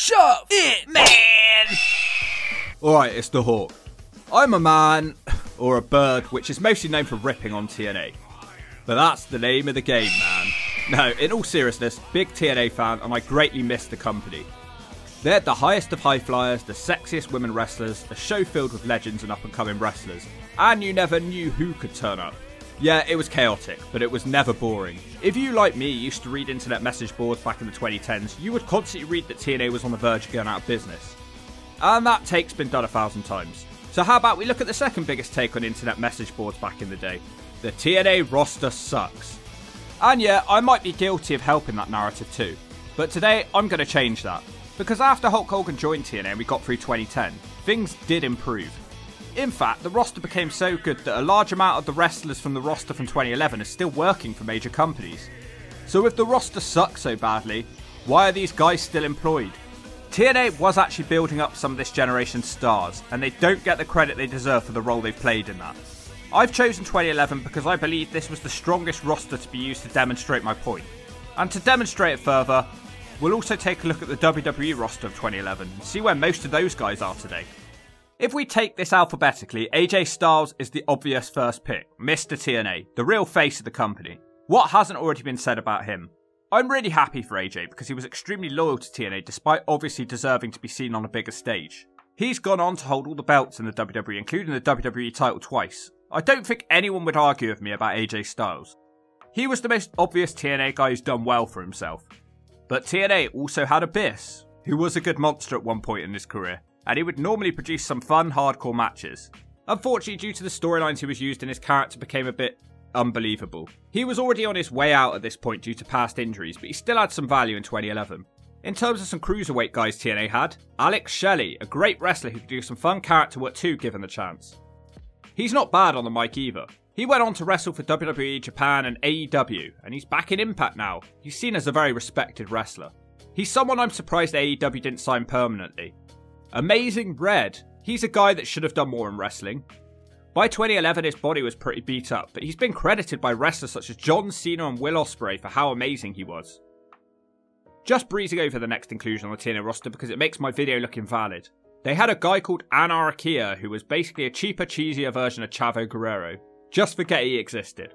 Shove it, man! Alright, it's the Hawk. I'm a man, or a bird, which is mostly known for ripping on TNA. But that's the name of the game, man. No, in all seriousness, big TNA fan, and I greatly miss the company. They had the highest of high flyers, the sexiest women wrestlers, a show filled with legends and up-and-coming wrestlers, and you never knew who could turn up. Yeah, it was chaotic, but it was never boring. If you, like me, used to read internet message boards back in the 2010s, you would constantly read that TNA was on the verge of going out of business. And that take's been done 1,000 times. So how about we look at the second biggest take on internet message boards back in the day? The TNA roster sucks. And yeah, I might be guilty of helping that narrative too. But today, I'm going to change that. Because after Hulk Hogan joined TNA and we got through 2010, things did improve. In fact, the roster became so good that a large amount of the wrestlers from the roster from 2011 are still working for major companies. So if the roster sucks so badly, why are these guys still employed? TNA was actually building up some of this generation's stars, and they don't get the credit they deserve for the role they've played in that. I've chosen 2011 because I believe this was the strongest roster to be used to demonstrate my point. And to demonstrate it further, we'll also take a look at the WWE roster of 2011 and see where most of those guys are today. If we take this alphabetically, AJ Styles is the obvious first pick, Mr. TNA, the real face of the company. What hasn't already been said about him? I'm really happy for AJ because he was extremely loyal to TNA despite obviously deserving to be seen on a bigger stage. He's gone on to hold all the belts in the WWE, including the WWE title twice. I don't think anyone would argue with me about AJ Styles. He was the most obvious TNA guy who's done well for himself. But TNA also had Abyss, who was a good monster at one point in his career, and he would normally produce some fun, hardcore matches. Unfortunately, due to the storylines he was used in, his character became a bit unbelievable. He was already on his way out at this point due to past injuries, but he still had some value in 2011. In terms of some cruiserweight guys TNA had, Alex Shelley, a great wrestler who could do some fun character work too given the chance. He's not bad on the mic either. He went on to wrestle for WWE, Japan and AEW, and he's back in Impact now. He's seen as a very respected wrestler. He's someone I'm surprised AEW didn't sign permanently. Amazing Red. He's a guy that should have done more in wrestling. By 2011, his body was pretty beat up, but he's been credited by wrestlers such as John Cena and Will Ospreay for how amazing he was. Just breezing over the next inclusion on the TNA roster because it makes my video look invalid. They had a guy called Anarchia who was basically a cheaper, cheesier version of Chavo Guerrero. Just forget he existed.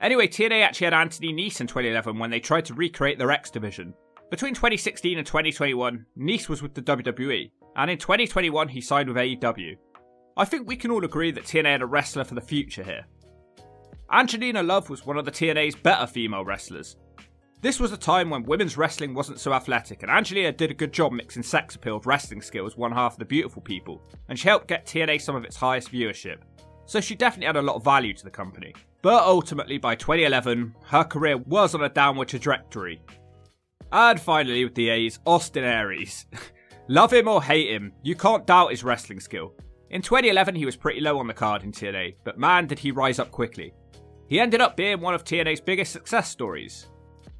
Anyway, TNA actually had Anthony Neese in 2011 when they tried to recreate their X division. Between 2016 and 2021, Neese was with the WWE, and in 2021 he signed with AEW. I think we can all agree that TNA had a wrestler for the future here. Angelina Love was one of the TNA's better female wrestlers. This was a time when women's wrestling wasn't so athletic, and Angelina did a good job mixing sex appeal with wrestling skills, one half of the beautiful people, and she helped get TNA some of its highest viewership. So she definitely had a lot of value to the company. But ultimately by 2011, her career was on a downward trajectory. And finally with the A's, Austin Aries. Love him or hate him, you can't doubt his wrestling skill. In 2011 he was pretty low on the card in TNA, but man did he rise up quickly. He ended up being one of TNA's biggest success stories.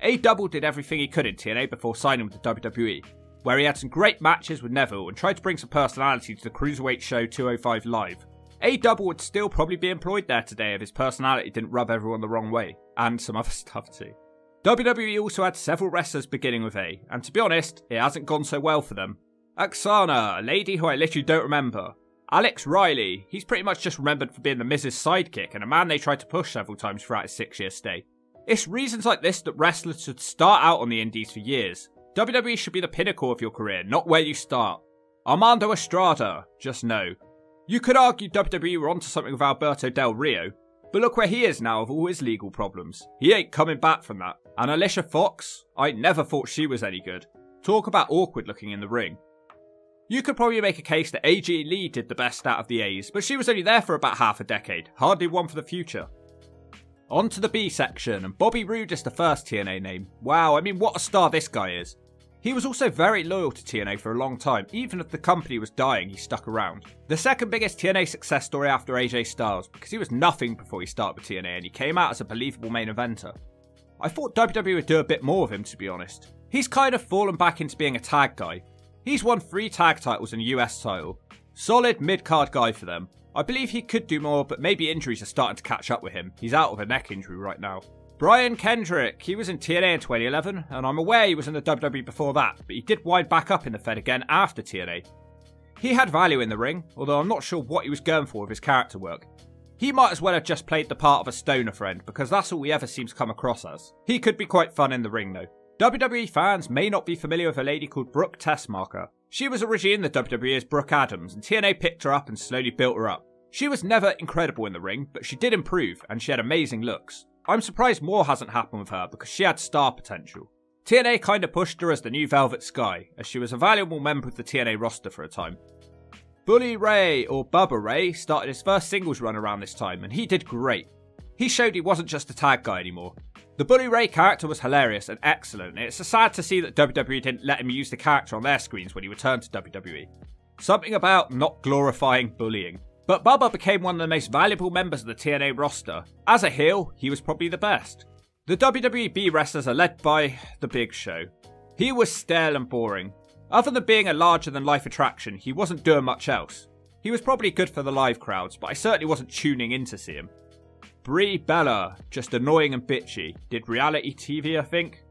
AEW did everything he could in TNA before signing with the WWE, where he had some great matches with Neville and tried to bring some personality to the Cruiserweight show 205 Live. AEW would still probably be employed there today if his personality didn't rub everyone the wrong way, and some other stuff too. WWE also had several wrestlers beginning with A, and to be honest, it hasn't gone so well for them. Aksana, a lady who I literally don't remember. Alex Riley, he's pretty much just remembered for being the Miz's sidekick and a man they tried to push several times throughout his 6-year stay. It's reasons like this that wrestlers should start out on the indies for years. WWE should be the pinnacle of your career, not where you start. Armando Estrada, just no. You could argue WWE were onto something with Alberto Del Rio, but look where he is now with all his legal problems. He ain't coming back from that. And Alicia Fox, I never thought she was any good. Talk about awkward looking in the ring. You could probably make a case that AJ Lee did the best out of the A's, but she was only there for about half a decade, hardly one for the future. On to the B section, and Bobby Roode is the first TNA name. Wow, I mean what a star this guy is. He was also very loyal to TNA for a long time, even if the company was dying he stuck around. The second biggest TNA success story after AJ Styles, because he was nothing before he started with TNA and he came out as a believable main eventer. I thought WWE would do a bit more of him to be honest. He's kind of fallen back into being a tag guy. He's won 3 tag titles and a US title. Solid mid-card guy for them. I believe he could do more, but maybe injuries are starting to catch up with him. He's out with a neck injury right now. Brian Kendrick, he was in TNA in 2011, and I'm aware he was in the WWE before that, but he did wind back up in the Fed again after TNA. He had value in the ring, although I'm not sure what he was going for with his character work. He might as well have just played the part of a stoner friend, because that's all he ever seems to come across as. He could be quite fun in the ring though. WWE fans may not be familiar with a lady called Brooke Tessmarker. She was originally in the WWE as Brooke Adams, and TNA picked her up and slowly built her up. She was never incredible in the ring, but she did improve, and she had amazing looks. I'm surprised more hasn't happened with her, because she had star potential. TNA kinda pushed her as the new Velvet Sky, as she was a valuable member of the TNA roster for a time. Bully Ray, or Bubba Ray, started his first singles run around this time, and he did great. He showed he wasn't just a tag guy anymore. The Bully Ray character was hilarious and excellent, and it's sad to see that WWE didn't let him use the character on their screens when he returned to WWE. Something about not glorifying bullying. But Bubba became one of the most valuable members of the TNA roster. As a heel, he was probably the best. The WWE wrestlers are led by the Big Show. He was stale and boring. Other than being a larger-than-life attraction, he wasn't doing much else. He was probably good for the live crowds, but I certainly wasn't tuning in to see him. Brie Bella, just annoying and bitchy, did reality TV I think?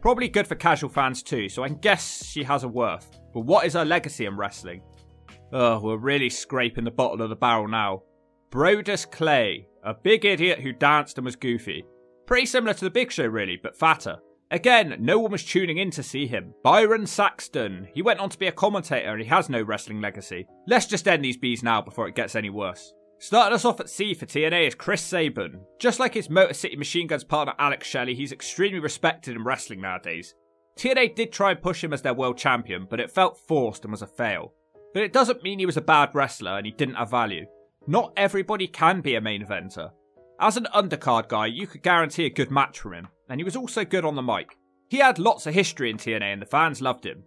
Probably good for casual fans too, so I can guess she has a worth, but what is her legacy in wrestling? Ugh, we're really scraping the bottom of the barrel now. Brodus Clay, a big idiot who danced and was goofy. Pretty similar to the Big Show really, but fatter. Again, no one was tuning in to see him. Byron Saxton. He went on to be a commentator and he has no wrestling legacy. Let's just end these bees now before it gets any worse. Starting us off at C for TNA is Chris Sabin. Just like his Motor City Machine Guns partner Alex Shelley, he's extremely respected in wrestling nowadays. TNA did try and push him as their world champion, but it felt forced and was a fail. But it doesn't mean he was a bad wrestler and he didn't have value. Not everybody can be a main eventer. As an undercard guy, you could guarantee a good match from him, and he was also good on the mic. He had lots of history in TNA and the fans loved him.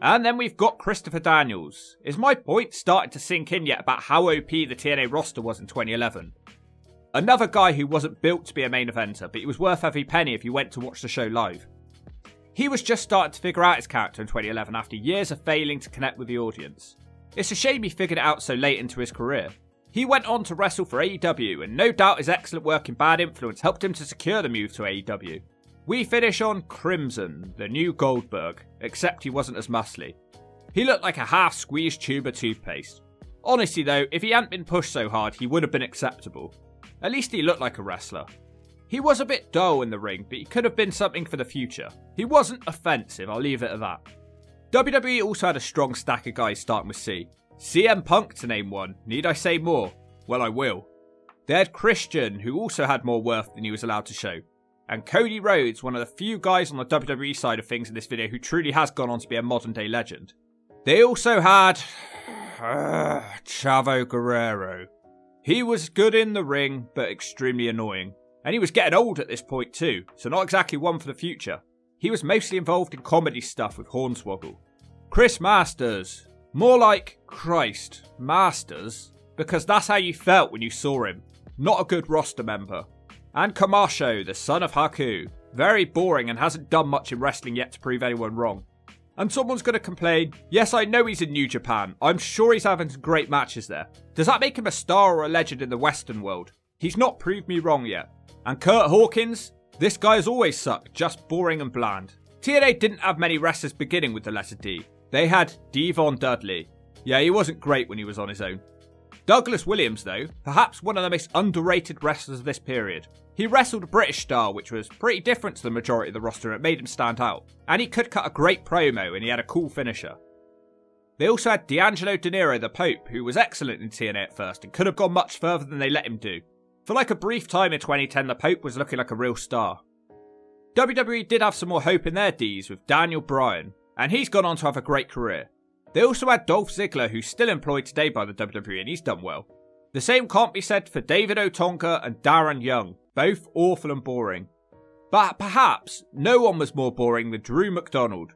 And then we've got Christopher Daniels. Is my point starting to sink in yet about how OP the TNA roster was in 2011? Another guy who wasn't built to be a main eventer, but he was worth every penny if you went to watch the show live. He was just starting to figure out his character in 2011 after years of failing to connect with the audience. It's a shame he figured it out so late into his career. He went on to wrestle for AEW, and no doubt his excellent work in Bad Influence helped him to secure the move to AEW. We finish on Crimson, the new Goldberg, except he wasn't as muscly. He looked like a half-squeezed tube of toothpaste. Honestly though, if he hadn't been pushed so hard, he would have been acceptable. At least he looked like a wrestler. He was a bit dull in the ring, but he could have been something for the future. He wasn't offensive, I'll leave it at that. WWE also had a strong stack of guys starting with C. CM Punk to name one, need I say more? Well I will. They had Christian, who also had more worth than he was allowed to show. And Cody Rhodes, one of the few guys on the WWE side of things in this video who truly has gone on to be a modern day legend. They also had... Chavo Guerrero. He was good in the ring, but extremely annoying. And he was getting old at this point too, so not exactly one for the future. He was mostly involved in comedy stuff with Hornswoggle. Chris Masters. More like Christ Masters, because that's how you felt when you saw him. Not a good roster member. And Camacho, the son of Haku. Very boring and hasn't done much in wrestling yet to prove anyone wrong. And someone's going to complain, yes I know he's in New Japan, I'm sure he's having some great matches there. Does that make him a star or a legend in the Western world? He's not proved me wrong yet. And Curt Hawkins, this guy's always sucked, just boring and bland. TNA didn't have many wrestlers beginning with the letter D. They had Devon Dudley. Yeah, he wasn't great when he was on his own. Douglas Williams though, perhaps one of the most underrated wrestlers of this period. He wrestled a British style which was pretty different to the majority of the roster and it made him stand out. And he could cut a great promo and he had a cool finisher. They also had D'Angelo De Niro the Pope, who was excellent in TNA at first and could have gone much further than they let him do. For like a brief time in 2010 the Pope was looking like a real star. WWE did have some more hope in their Ds with Daniel Bryan. And he's gone on to have a great career. They also had Dolph Ziggler, who's still employed today by the WWE and he's done well. The same can't be said for David Otunga and Darren Young, both awful and boring. But perhaps no one was more boring than Drew McDonald,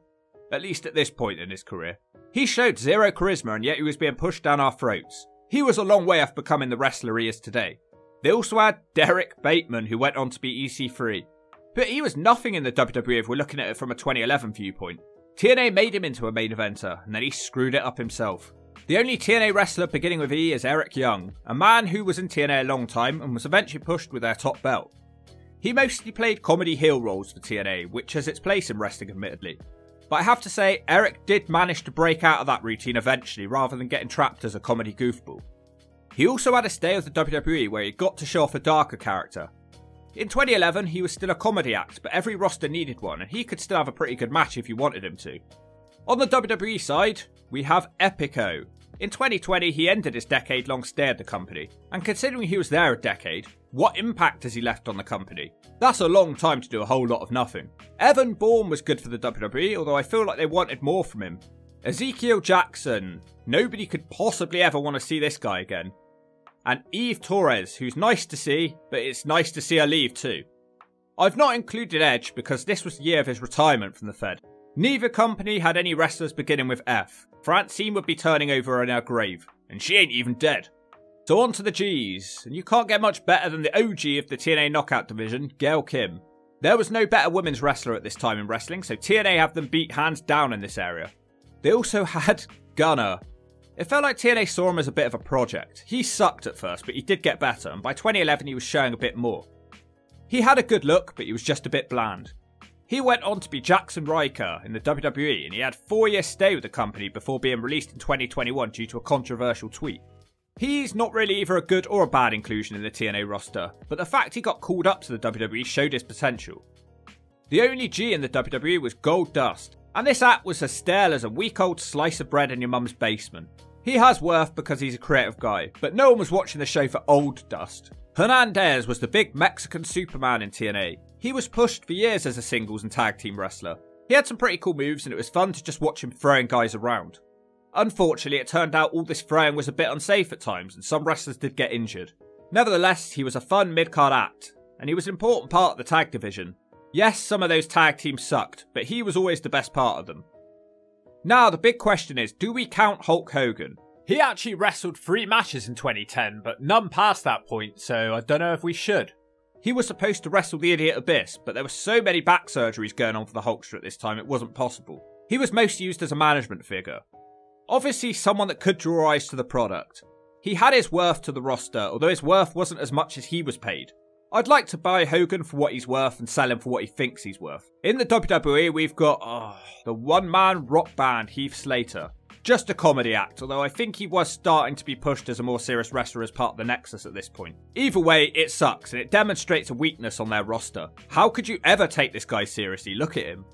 at least at this point in his career. He showed zero charisma and yet he was being pushed down our throats. He was a long way off becoming the wrestler he is today. They also had Derek Bateman, who went on to be EC3. But he was nothing in the WWE if we're looking at it from a 2011 viewpoint. TNA made him into a main eventer, and then he screwed it up himself. The only TNA wrestler beginning with E is Eric Young, a man who was in TNA a long time and was eventually pushed with their top belt. He mostly played comedy heel roles for TNA, which has its place in wrestling admittedly. But I have to say, Eric did manage to break out of that routine eventually rather than getting trapped as a comedy goofball. He also had a stay with the WWE where he got to show off a darker character. In 2011 he was still a comedy act, but every roster needed one and he could still have a pretty good match if you wanted him to. On the WWE side, we have Epico. In 2020 he ended his decade-long stay at the company, and considering he was there a decade, what impact has he left on the company? That's a long time to do a whole lot of nothing. Evan Bourne was good for the WWE, although I feel like they wanted more from him. Ezekiel Jackson. Nobody could possibly ever want to see this guy again. And Eve Torres, who's nice to see, but it's nice to see her leave too. I've not included Edge because this was the year of his retirement from the Fed. Neither company had any wrestlers beginning with F. Francine would be turning over in her grave, and she ain't even dead. So on to the G's, and you can't get much better than the OG of the TNA Knockout division, Gail Kim. There was no better women's wrestler at this time in wrestling, so TNA have them beat hands down in this area. They also had Gunner. It felt like TNA saw him as a bit of a project. He sucked at first, but he did get better, and by 2011 he was showing a bit more. He had a good look, but he was just a bit bland. He went on to be Jackson Riker in the WWE, and he had 4-year stay with the company before being released in 2021 due to a controversial tweet. He's not really either a good or a bad inclusion in the TNA roster, but the fact he got called up to the WWE showed his potential. The only G in the WWE was Goldust, and this act was as stale as a week old slice of bread in your mum's basement. He has worth because he's a creative guy, but no one was watching the show for old Dust. Hernandez was the big Mexican Superman in TNA. He was pushed for years as a singles and tag team wrestler. He had some pretty cool moves and it was fun to just watch him throwing guys around. Unfortunately, it turned out all this throwing was a bit unsafe at times and some wrestlers did get injured. Nevertheless, he was a fun mid-card act, and he was an important part of the tag division. Yes, some of those tag teams sucked, but he was always the best part of them. Now the big question is, do we count Hulk Hogan? He actually wrestled 3 matches in 2010, but none past that point, so I don't know if we should. He was supposed to wrestle the idiot Abyss, but there were so many back surgeries going on for the Hulkster at this time it wasn't possible. He was most used as a management figure. Obviously someone that could draw eyes to the product. He had his worth to the roster, although his worth wasn't as much as he was paid. I'd like to buy Hogan for what he's worth and sell him for what he thinks he's worth. In the WWE we've got the one-man rock band Heath Slater. Just a comedy act, although I think he was starting to be pushed as a more serious wrestler as part of the Nexus at this point. Either way, it sucks and it demonstrates a weakness on their roster. How could you ever take this guy seriously? Look at him.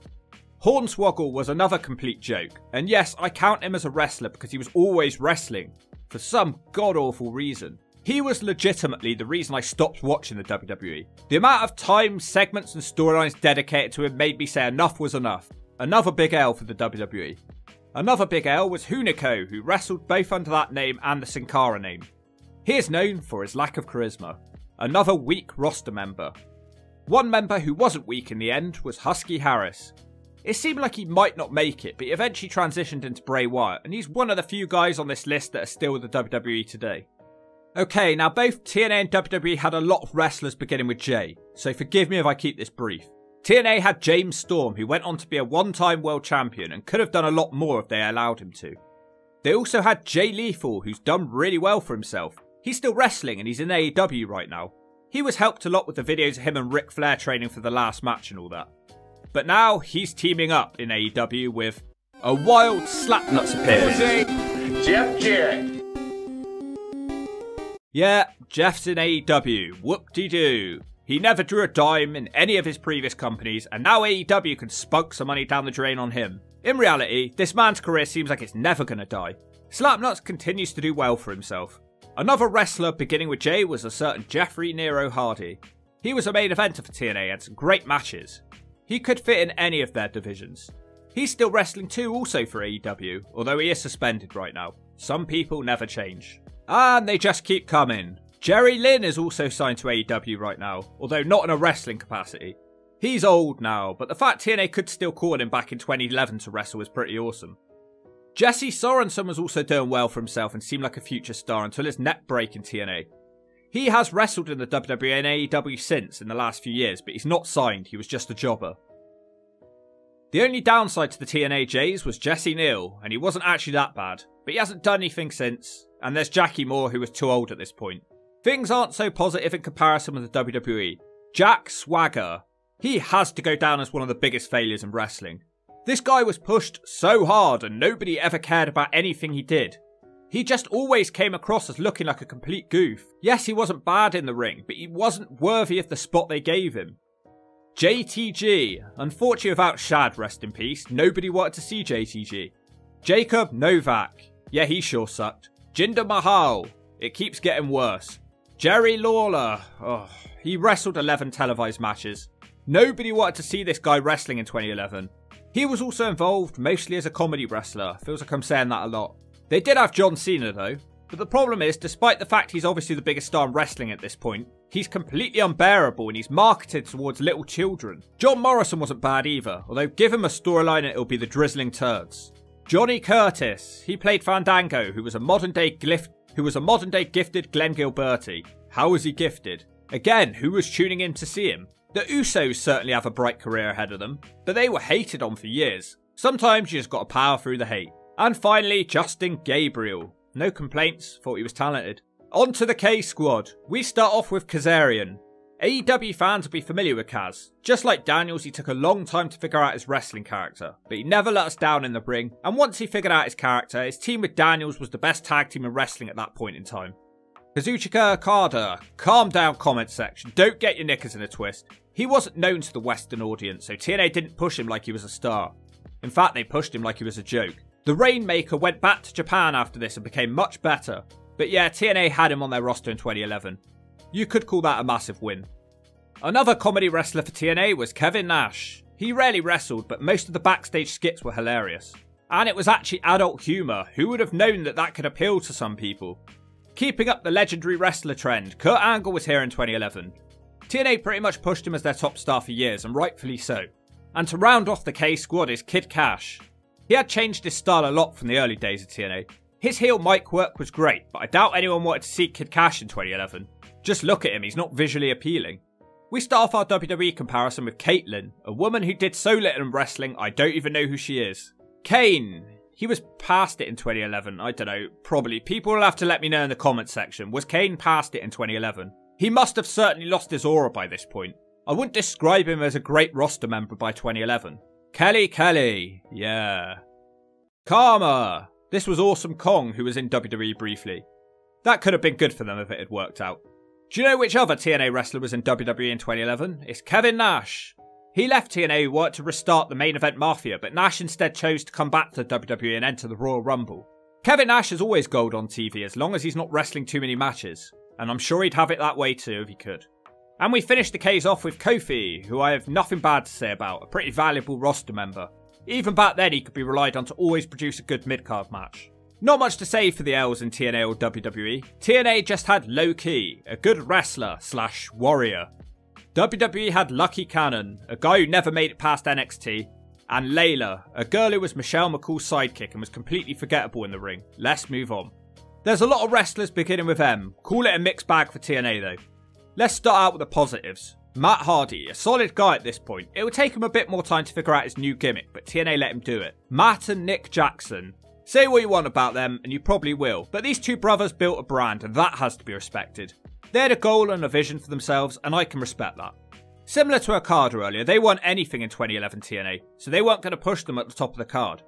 Hornswoggle was another complete joke, and yes, I count him as a wrestler because he was always wrestling, for some god-awful reason. He was legitimately the reason I stopped watching the WWE. The amount of time, segments and storylines dedicated to him made me say enough was enough. Another big L for the WWE. Another big L was Hunico, who wrestled both under that name and the Sin Cara name. He is known for his lack of charisma. Another weak roster member. One member who wasn't weak in the end was Husky Harris. It seemed like he might not make it, but he eventually transitioned into Bray Wyatt, and he's one of the few guys on this list that are still with the WWE today. Okay, now both TNA and WWE had a lot of wrestlers beginning with J, so forgive me if I keep this brief. TNA had James Storm, who went on to be a one-time world champion and could have done a lot more if they allowed him to. They also had Jay Lethal, who's done really well for himself. He's still wrestling and he's in AEW right now. He was helped a lot with the videos of him and Ric Flair training for the last match and all that. But now he's teaming up in AEW with a wild Slapnuts appearance. Jeff Jarrett. Yeah, Jeff's in AEW. Whoop-de-doo. He never drew a dime in any of his previous companies, and now AEW can spunk some money down the drain on him. In reality, this man's career seems like it's never gonna die. Slapnuts continues to do well for himself. Another wrestler beginning with J was a certain Jeffrey Nero Hardy. He was a main eventer for TNA and had some great matches. He could fit in any of their divisions. He's still wrestling too also for AEW, although he is suspended right now. Some people never change. And they just keep coming. Jerry Lynn is also signed to AEW right now, although not in a wrestling capacity. He's old now, but the fact TNA could still call him back in 2011 to wrestle is pretty awesome. Jesse Sorensen was also doing well for himself and seemed like a future star until his neck break in TNA. He has wrestled in the WWE and AEW since in the last few years, but he's not signed, he was just a jobber. The only downside to the TNA Jays was Jesse Neal, and he wasn't actually that bad, but he hasn't done anything since, and there's Jackie Moore who was too old at this point. Things aren't so positive in comparison with the WWE. Jack Swagger. He has to go down as one of the biggest failures in wrestling. This guy was pushed so hard and nobody ever cared about anything he did. He just always came across as looking like a complete goof. Yes, he wasn't bad in the ring, but he wasn't worthy of the spot they gave him. JTG. Unfortunately without Shad, rest in peace, nobody wanted to see JTG. Jacob Novak. Yeah, he sure sucked. Jinder Mahal. It keeps getting worse. Jerry Lawler. Oh, he wrestled 11 televised matches. Nobody wanted to see this guy wrestling in 2011. He was also involved mostly as a comedy wrestler. Feels like I'm saying that a lot. They did have John Cena though, but the problem is, despite the fact he's obviously the biggest star in wrestling at this point, he's completely unbearable and he's marketed towards little children. John Morrison wasn't bad either, although give him a storyline and it'll be the drizzling turds. Johnny Curtis. He played Fandango, who was a modern day gifted Glenn Gilberti. How was he gifted? Again, who was tuning in to see him? The Usos certainly have a bright career ahead of them, but they were hated on for years. Sometimes you just gotta power through the hate. And finally, Justin Gabriel. No complaints, thought he was talented. On to the K Squad. We start off with Kazarian. AEW fans will be familiar with Kaz. Just like Daniels, he took a long time to figure out his wrestling character, but he never let us down in the ring, and once he figured out his character, his team with Daniels was the best tag team in wrestling at that point in time. Kazuchika Okada. Calm down, comment section. Don't get your knickers in a twist. He wasn't known to the Western audience, so TNA didn't push him like he was a star. In fact, they pushed him like he was a joke. The Rainmaker went back to Japan after this and became much better, but yeah, TNA had him on their roster in 2011. You could call that a massive win. Another comedy wrestler for TNA was Kevin Nash. He rarely wrestled, but most of the backstage skits were hilarious. And it was actually adult humour. Who would have known that that could appeal to some people? Keeping up the legendary wrestler trend, Kurt Angle was here in 2011. TNA pretty much pushed him as their top star for years, and rightfully so. And to round off the K Squad is Kid Cash. He had changed his style a lot from the early days of TNA. His heel mic work was great, but I doubt anyone wanted to see Kid Cash in 2011. Just look at him, he's not visually appealing. We start off our WWE comparison with Caitlyn, a woman who did so little in wrestling, I don't even know who she is. Kane, he was past it in 2011, I don't know, probably. People will have to let me know in the comments section, was Kane past it in 2011? He must have certainly lost his aura by this point. I wouldn't describe him as a great roster member by 2011. Kelly Kelly, yeah. Karma, this was Awesome Kong who was in WWE briefly. That could have been good for them if it had worked out. Do you know which other TNA wrestler was in WWE in 2011? It's Kevin Nash. He left TNA who worked to restart the Main Event Mafia, but Nash instead chose to come back to WWE and enter the Royal Rumble. Kevin Nash is always gold on TV as long as he's not wrestling too many matches, and I'm sure he'd have it that way too if he could. And we finish the case off with Kofi, who I have nothing bad to say about, a pretty valuable roster member. Even back then he could be relied on to always produce a good mid-card match. Not much to say for the L's in TNA or WWE. TNA just had Low Ki, a good wrestler slash warrior. WWE had Lucky Cannon, a guy who never made it past NXT, and Layla, a girl who was Michelle McCool's sidekick and was completely forgettable in the ring. Let's move on. There's a lot of wrestlers beginning with M. Call it a mixed bag for TNA though. Let's start out with the positives. Matt Hardy, a solid guy at this point. It would take him a bit more time to figure out his new gimmick, but TNA let him do it. Matt and Nick Jackson. Say what you want about them, and you probably will, but these two brothers built a brand, and that has to be respected. They had a goal and a vision for themselves, and I can respect that. Similar to Okada earlier, they weren't anything in 2011 TNA, so they weren't going to push them at the top of the card.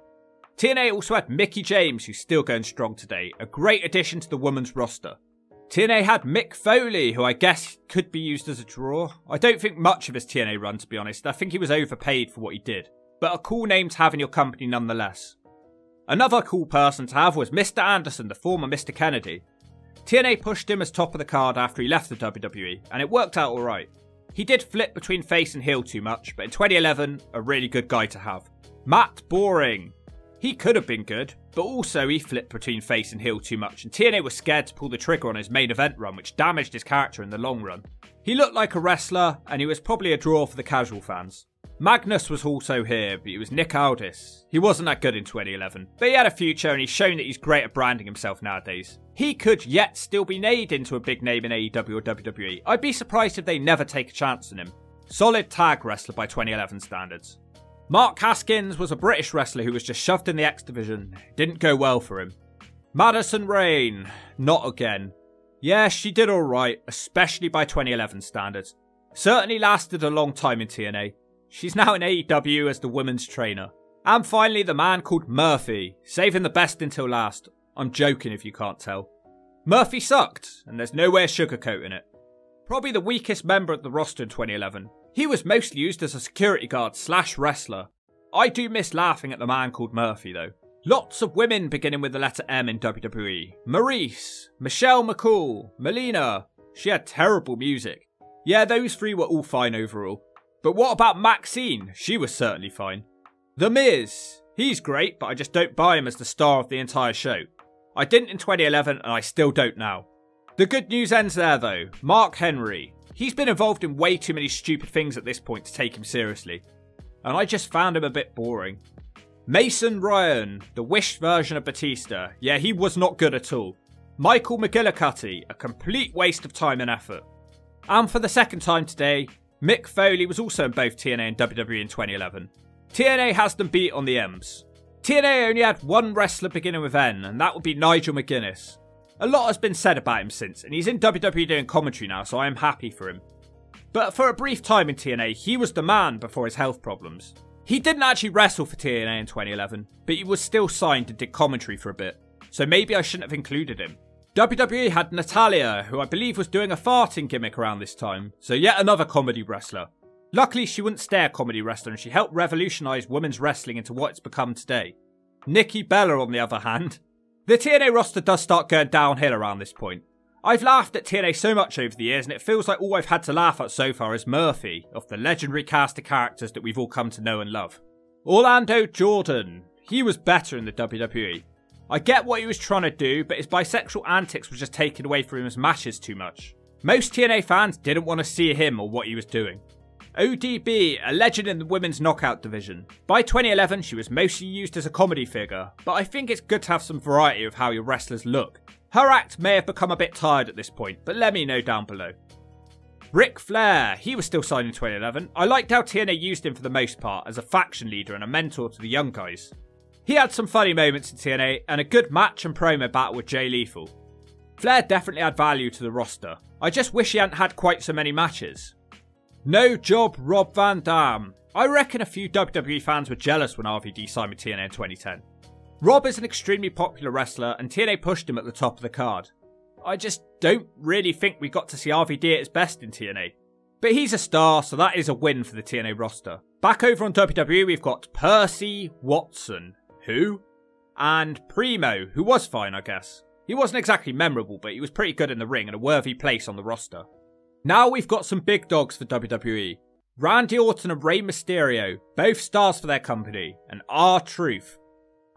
TNA also had Mickie James, who's still going strong today, a great addition to the women's roster. TNA had Mick Foley, who I guess could be used as a draw. I don't think much of his TNA run, to be honest. I think he was overpaid for what he did, but a cool name to have in your company nonetheless. Another cool person to have was Mr. Anderson, the former Mr. Kennedy. TNA pushed him as top of the card after he left the WWE, and it worked out alright. He did flip between face and heel too much, but in 2011, a really good guy to have. Matt Boring. He could have been good, but also he flipped between face and heel too much, and TNA was scared to pull the trigger on his main event run, which damaged his character in the long run. He looked like a wrestler, and he was probably a draw for the casual fans. Magnus was also here, but it was Nick Aldis. He wasn't that good in 2011, but he had a future and he's shown that he's great at branding himself nowadays. He could yet still be made into a big name in AEW or WWE. I'd be surprised if they never take a chance on him. Solid tag wrestler by 2011 standards. Mark Haskins was a British wrestler who was just shoved in the X division. Didn't go well for him. Madison Rayne. Not again. Yeah, she did alright, especially by 2011 standards. Certainly lasted a long time in TNA. She's now in AEW as the women's trainer. And finally, the man called Murphy, saving the best until last. I'm joking if you can't tell. Murphy sucked, and there's nowhere sugarcoating it. Probably the weakest member of the roster in 2011. He was mostly used as a security guard slash wrestler. I do miss laughing at the man called Murphy though. Lots of women beginning with the letter M in WWE. Maryse, Michelle McCool, Melina. She had terrible music. Yeah, those three were all fine overall. But what about Maxine? She was certainly fine. The Miz. He's great, but I just don't buy him as the star of the entire show. I didn't in 2011 and I still don't now. The good news ends there though. Mark Henry. He's been involved in way too many stupid things at this point to take him seriously. And I just found him a bit boring. Mason Ryan, the Wish version of Batista. Yeah, he was not good at all. Michael McGillicuddy, a complete waste of time and effort. And for the second time today, Mick Foley was also in both TNA and WWE in 2011. TNA has them beat on the M's. TNA only had one wrestler beginning with N, and that would be Nigel McGuinness. A lot has been said about him since, and he's in WWE doing commentary now, so I am happy for him. But for a brief time in TNA, he was the man before his health problems. He didn't actually wrestle for TNA in 2011, but he was still signed and did commentary for a bit, so maybe I shouldn't have included him. WWE had Natalia, who I believe was doing a farting gimmick around this time, so yet another comedy wrestler. Luckily she wouldn't stay a comedy wrestler and she helped revolutionise women's wrestling into what it's become today. Nikki Bella on the other hand. The TNA roster does start going downhill around this point. I've laughed at TNA so much over the years and it feels like all I've had to laugh at so far is Murphy, of the legendary cast of characters that we've all come to know and love. Orlando Jordan. He was better in the WWE. I get what he was trying to do, but his bisexual antics were just taken away from his matches too much. Most TNA fans didn't want to see him or what he was doing. ODB, a legend in the women's knockout division. By 2011 she was mostly used as a comedy figure, but I think it's good to have some variety of how your wrestlers look. Her act may have become a bit tired at this point, but let me know down below. Ric Flair, he was still signed in 2011. I liked how TNA used him for the most part as a faction leader and a mentor to the young guys. He had some funny moments in TNA and a good match and promo battle with Jay Lethal. Flair definitely had value to the roster. I just wish he hadn't had quite so many matches. No job Rob Van Dam. I reckon a few WWE fans were jealous when RVD signed with TNA in 2010. Rob is an extremely popular wrestler and TNA pushed him at the top of the card. I just don't really think we got to see RVD at his best in TNA. But he's a star, so that is a win for the TNA roster. Back over on WWE we've got Percy Watson, who? And Primo, who was fine I guess. He wasn't exactly memorable, but he was pretty good in the ring and a worthy place on the roster. Now we've got some big dogs for WWE. Randy Orton and Rey Mysterio, both stars for their company, and R-Truth.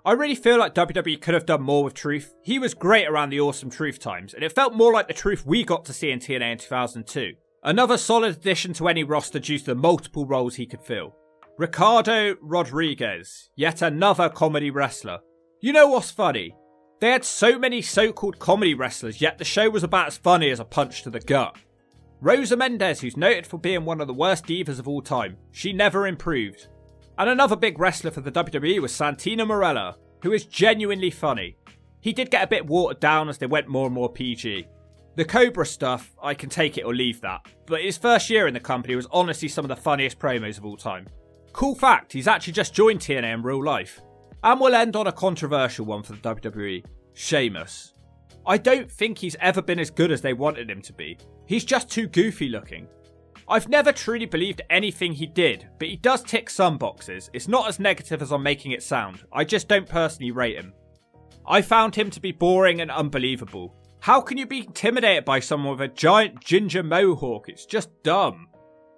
I really feel like WWE could have done more with Truth. He was great around the awesome Truth times, and it felt more like the Truth we got to see in TNA in 2002. Another solid addition to any roster due to the multiple roles he could fill. Ricardo Rodriguez, yet another comedy wrestler. You know what's funny? They had so many so-called comedy wrestlers, yet the show was about as funny as a punch to the gut. Rosa Mendez, who's noted for being one of the worst divas of all time. She never improved. And another big wrestler for the WWE was Santino Marella, who is genuinely funny. He did get a bit watered down as they went more and more PG. The Cobra stuff, I can take it or leave that, but his first year in the company was honestly some of the funniest promos of all time. Cool fact, he's actually just joined TNA in real life. And we'll end on a controversial one for the WWE, Sheamus. I don't think he's ever been as good as they wanted him to be. He's just too goofy looking. I've never truly believed anything he did, but he does tick some boxes. It's not as negative as I'm making it sound. I just don't personally rate him. I found him to be boring and unbelievable. How can you be intimidated by someone with a giant ginger mohawk? It's just dumb.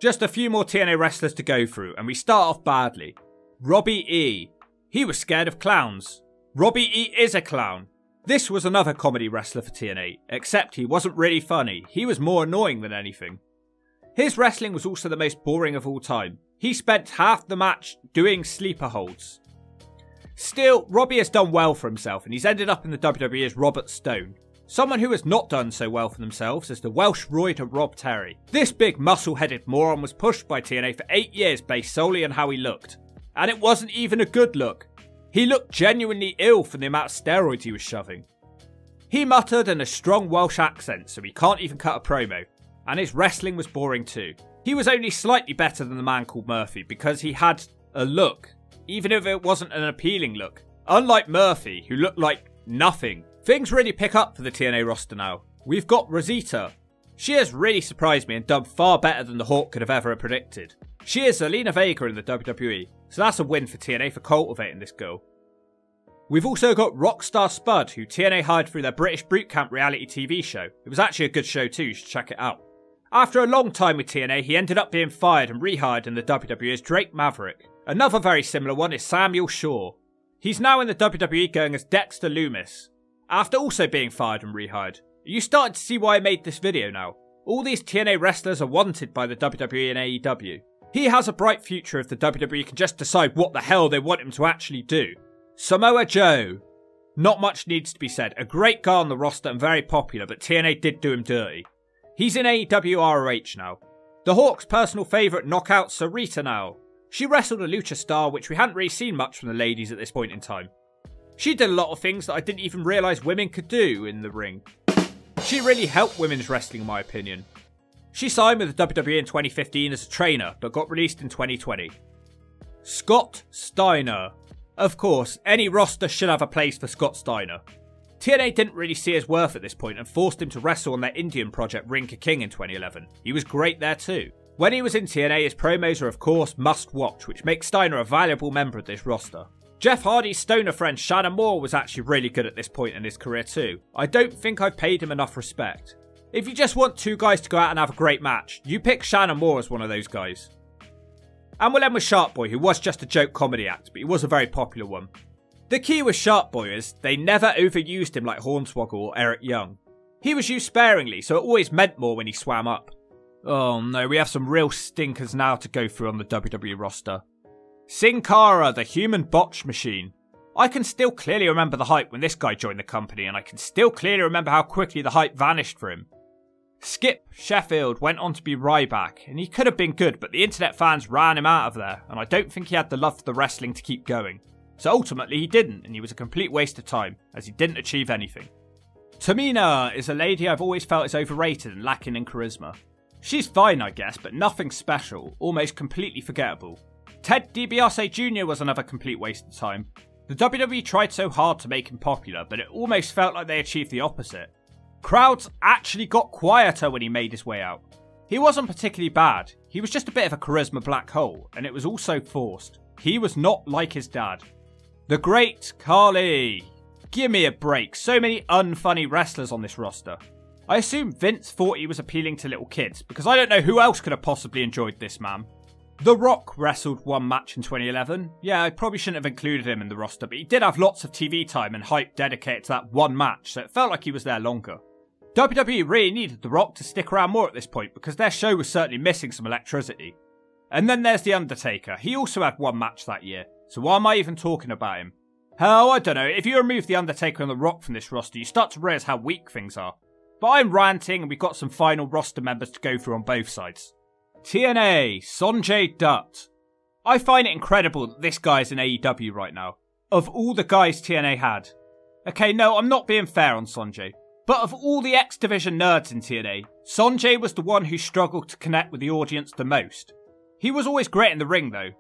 Just a few more TNA wrestlers to go through, and we start off badly. Robbie E. He was scared of clowns. Robbie E is a clown. This was another comedy wrestler for TNA, except he wasn't really funny, he was more annoying than anything. His wrestling was also the most boring of all time. He spent half the match doing sleeper holds. Still, Robbie has done well for himself and he's ended up in the WWE as Robert Stone. Someone who has not done so well for themselves is the Welsh Roider Rob Terry. This big muscle-headed moron was pushed by TNA for 8 years based solely on how he looked. And it wasn't even a good look. He looked genuinely ill from the amount of steroids he was shoving. He muttered in a strong Welsh accent, so he can't even cut a promo. And his wrestling was boring too. He was only slightly better than the man called Murphy because he had a look, even if it wasn't an appealing look. Unlike Murphy, who looked like nothing, things really pick up for the TNA roster now. We've got Rosita. She has really surprised me and done far better than the Hawk could have ever predicted. She is Zelina Vega in the WWE, so that's a win for TNA for cultivating this girl. We've also got Rockstar Spud, who TNA hired through their British Bootcamp reality TV show. It was actually a good show too, you should check it out. After a long time with TNA, he ended up being fired and rehired in the WWE as Drake Maverick. Another very similar one is Samuel Shaw. He's now in the WWE going as Dexter Loomis, after also being fired and rehired. You started to see why I made this video now. All these TNA wrestlers are wanted by the WWE and AEW. He has a bright future if the WWE can just decide what the hell they want him to actually do. Samoa Joe. Not much needs to be said. A great guy on the roster and very popular, but TNA did do him dirty. He's in AEW ROH now. The Hawk's personal favourite knockout, Sarita now. She wrestled a lucha star, which we hadn't really seen much from the ladies at this point in time. She did a lot of things that I didn't even realise women could do in the ring. She really helped women's wrestling in my opinion. She signed with the WWE in 2015 as a trainer, but got released in 2020. Scott Steiner. Of course, any roster should have a place for Scott Steiner. TNA didn't really see his worth at this point and forced him to wrestle on their Indian project Rinka King in 2011. He was great there too. When he was in TNA, his promos are of course must watch, which makes Steiner a valuable member of this roster. Jeff Hardy's stoner friend Shannon Moore was actually really good at this point in his career too. I don't think I've paid him enough respect. If you just want two guys to go out and have a great match, you pick Shannon Moore as one of those guys. And we'll end with Shark Boy, who was just a joke comedy act, but he was a very popular one. The key with Shark Boy is they never overused him like Hornswoggle or Eric Young. He was used sparingly, so it always meant more when he swam up. Oh no, we have some real stinkers now to go through on the WWE roster. Sin Cara, the human botch machine. I can still clearly remember the hype when this guy joined the company, and I can still clearly remember how quickly the hype vanished for him. Skip Sheffield went on to be Ryback, and he could have been good, but the internet fans ran him out of there, and I don't think he had the love for the wrestling to keep going. So ultimately he didn't, and he was a complete waste of time, as he didn't achieve anything. Tamina is a lady I've always felt is overrated and lacking in charisma. She's fine I guess, but nothing special, almost completely forgettable. Ted DiBiase Jr. was another complete waste of time. The WWE tried so hard to make him popular, but it almost felt like they achieved the opposite. Crowds actually got quieter when he made his way out. He wasn't particularly bad, he was just a bit of a charisma black hole, and it was also forced. He was not like his dad. The Great Khali. Give me a break, so many unfunny wrestlers on this roster. I assume Vince thought he was appealing to little kids, because I don't know who else could have possibly enjoyed this man. The Rock wrestled one match in 2011. Yeah, I probably shouldn't have included him in the roster, but he did have lots of TV time and hype dedicated to that one match, so it felt like he was there longer. WWE really needed The Rock to stick around more at this point because their show was certainly missing some electricity. And then there's The Undertaker. He also had one match that year, so why am I even talking about him? Hell, I don't know. If you remove The Undertaker and The Rock from this roster, you start to realise how weak things are. But I'm ranting, and we've got some final roster members to go through on both sides. TNA, Sonjay Dutt. I find it incredible that this guy is in AEW right now. Of all the guys TNA had. Okay, no, I'm not being fair on Sonjay. But of all the X Division nerds in TNA, Sonjay was the one who struggled to connect with the audience the most. He was always great in the ring though.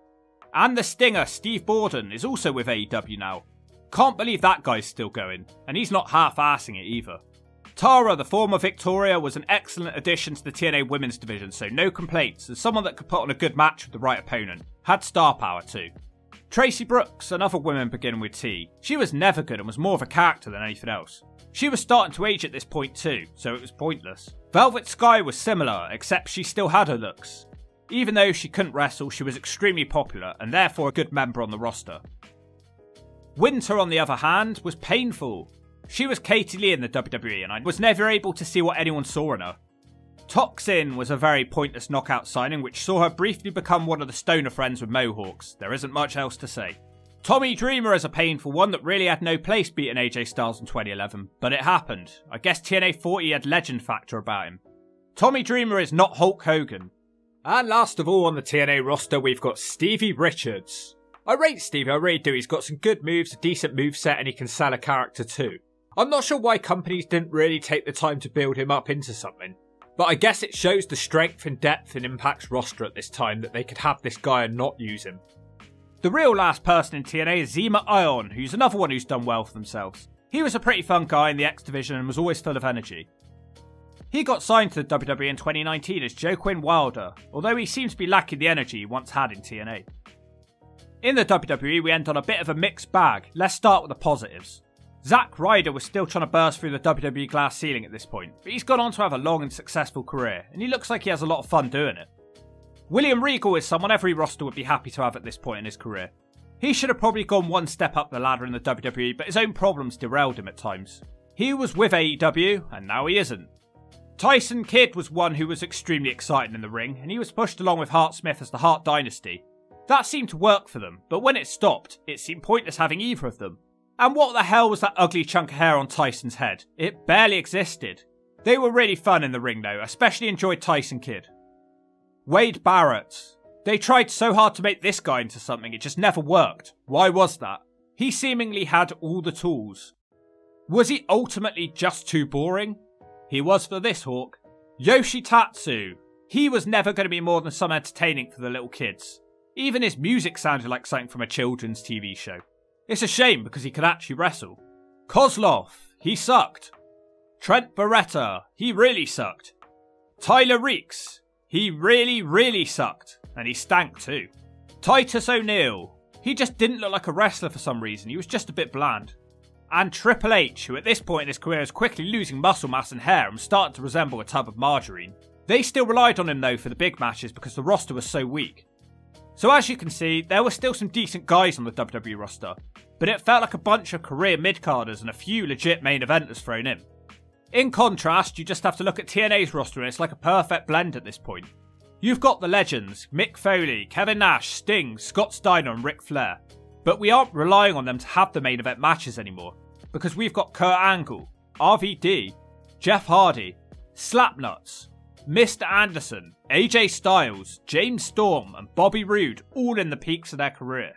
And the Stinger, Steve Borden, is also with AEW now. Can't believe that guy's still going, and he's not half-assing it either. Tara, the former Victoria, was an excellent addition to the TNA women's division, so no complaints, and someone that could put on a good match with the right opponent. Had star power too. Tracy Brooks, another woman beginning with T. She was never good and was more of a character than anything else. She was starting to age at this point too, so it was pointless. Velvet Sky was similar, except she still had her looks. Even though she couldn't wrestle, she was extremely popular and therefore a good member on the roster. Winter, on the other hand, was painful. She was Katie Lee in the WWE and I was never able to see what anyone saw in her. Toxin was a very pointless knockout signing which saw her briefly become one of the stoner friends with mohawks. There isn't much else to say. Tommy Dreamer is a painful one that really had no place beating AJ Styles in 2011, but it happened. I guess TNA thought he had legend factor about him. Tommy Dreamer is not Hulk Hogan. And last of all on the TNA roster we've got Stevie Richards. I rate Stevie, I really do. He's got some good moves, a decent moveset, and he can sell a character too. I'm not sure why companies didn't really take the time to build him up into something. But I guess it shows the strength and depth in Impact's roster at this time that they could have this guy and not use him. The real last person in TNA is Zima Ion, who's another one who's done well for themselves. He was a pretty fun guy in the X Division and was always full of energy. He got signed to the WWE in 2019 as Joaquin Wilder, although he seems to be lacking the energy he once had in TNA. In the WWE, we end on a bit of a mixed bag. Let's start with the positives. Zack Ryder was still trying to burst through the WWE glass ceiling at this point, but he's gone on to have a long and successful career, and he looks like he has a lot of fun doing it. William Regal is someone every roster would be happy to have at this point in his career. He should have probably gone one step up the ladder in the WWE, but his own problems derailed him at times. He was with AEW, and now he isn't. Tyson Kidd was one who was extremely exciting in the ring, and he was pushed along with Hart Smith as the Hart Dynasty. That seemed to work for them, but when it stopped, it seemed pointless having either of them. And what the hell was that ugly chunk of hair on Tyson's head? It barely existed. They were really fun in the ring though, especially enjoyed Tyson Kidd. Wade Barrett. They tried so hard to make this guy into something, it just never worked. Why was that? He seemingly had all the tools. Was he ultimately just too boring? He was for this, Hawk. Yoshitatsu. He was never going to be more than some entertaining for the little kids. Even his music sounded like something from a children's TV show. It's a shame because he could actually wrestle. Kozlov. He sucked. Trent Beretta. He really sucked. Tyler Reeks. He really, really sucked, and he stank too. Titus O'Neil. He just didn't look like a wrestler for some reason, he was just a bit bland. And Triple H, who at this point in his career is quickly losing muscle mass and hair and starting to resemble a tub of margarine. They still relied on him though for the big matches because the roster was so weak. So as you can see, there were still some decent guys on the WWE roster, but it felt like a bunch of career mid-carders and a few legit main eventers thrown in. In contrast, you just have to look at TNA's roster and it's like a perfect blend at this point. You've got the legends, Mick Foley, Kevin Nash, Sting, Scott Steiner and Ric Flair. But we aren't relying on them to have the main event matches anymore, because we've got Kurt Angle, RVD, Jeff Hardy, Slapnuts, Mr. Anderson, AJ Styles, James Storm and Bobby Roode all in the peaks of their career.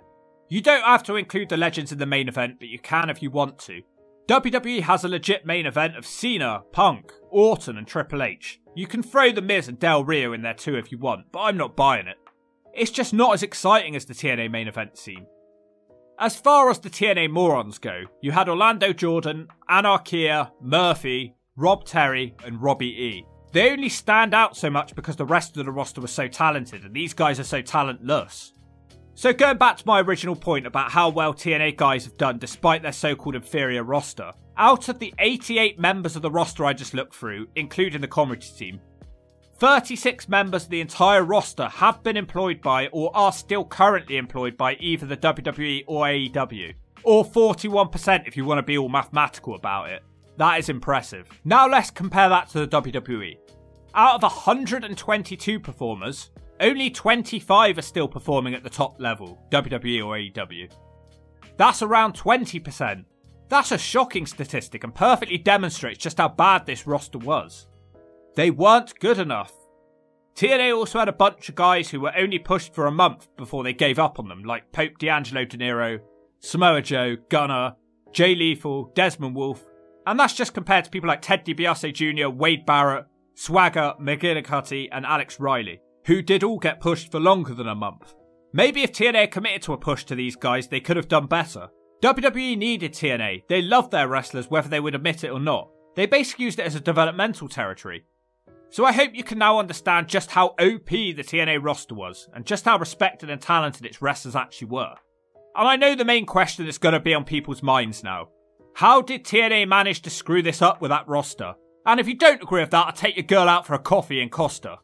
You don't have to include the legends in the main event, but you can if you want to. WWE has a legit main event of Cena, Punk, Orton and Triple H. You can throw The Miz and Del Rio in there too if you want, but I'm not buying it. It's just not as exciting as the TNA main event scene. As far as the TNA morons go, you had Orlando Jordan, Anarchia, Murphy, Rob Terry and Robbie E. They only stand out so much because the rest of the roster was so talented and these guys are so talentless. So going back to my original point about how well TNA guys have done despite their so-called inferior roster, out of the 88 members of the roster I just looked through, including the commentary team, 36 members of the entire roster have been employed by or are still currently employed by either the WWE or AEW, or 41% if you want to be all mathematical about it. That is impressive. Now let's compare that to the WWE. Out of 122 performers, only 25 are still performing at the top level, WWE or AEW. That's around 20%. That's a shocking statistic and perfectly demonstrates just how bad this roster was. They weren't good enough. TNA also had a bunch of guys who were only pushed for a month before they gave up on them, like Pope D'Angelo De Niro, Samoa Joe, Gunner, Jay Lethal, Desmond Wolfe, and that's just compared to people like Ted DiBiase Jr., Wade Barrett, Swagger, McGillicuddy and Alex Riley, who did all get pushed for longer than a month. Maybe if TNA had committed to a push to these guys, they could have done better. WWE needed TNA. They loved their wrestlers whether they would admit it or not. They basically used it as a developmental territory. So I hope you can now understand just how OP the TNA roster was, and just how respected and talented its wrestlers actually were. And I know the main question that's going to be on people's minds now. How did TNA manage to screw this up with that roster? And if you don't agree with that, I'll take your girl out for a coffee in Costa.